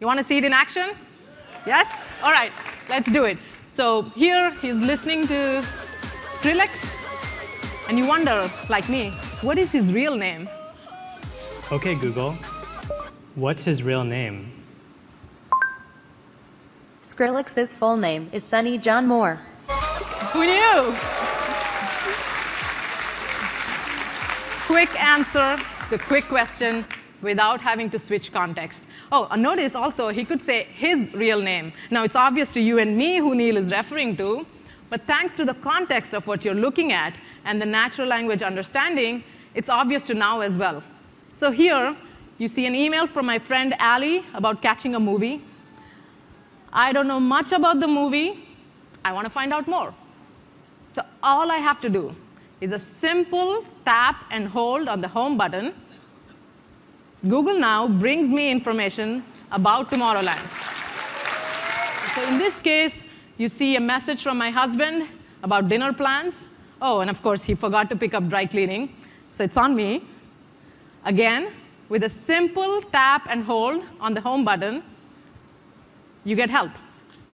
You want to see it in action? Yes? All right, let's do it. So here he's listening to Skrillex, and you wonder, like me, what is his real name? OK, Google, what's his real name? Skrillex's full name is Sonny John Moore. Who knew? Quick answer, the quick question, without having to switch context. Oh, notice also, he could say his real name. Now, it's obvious to you and me who Neil is referring to, but thanks to the context of what you're looking at and the natural language understanding, it's obvious to now as well. So here, you see an email from my friend Ali about catching a movie. I don't know much about the movie. I want to find out more. So all I have to do is a simple tap and hold on the home button. Google Now brings me information about Tomorrowland. So in this case, you see a message from my husband about dinner plans. Oh, and of course, he forgot to pick up dry cleaning, so it's on me. Again, with a simple tap and hold on the home button, you get help.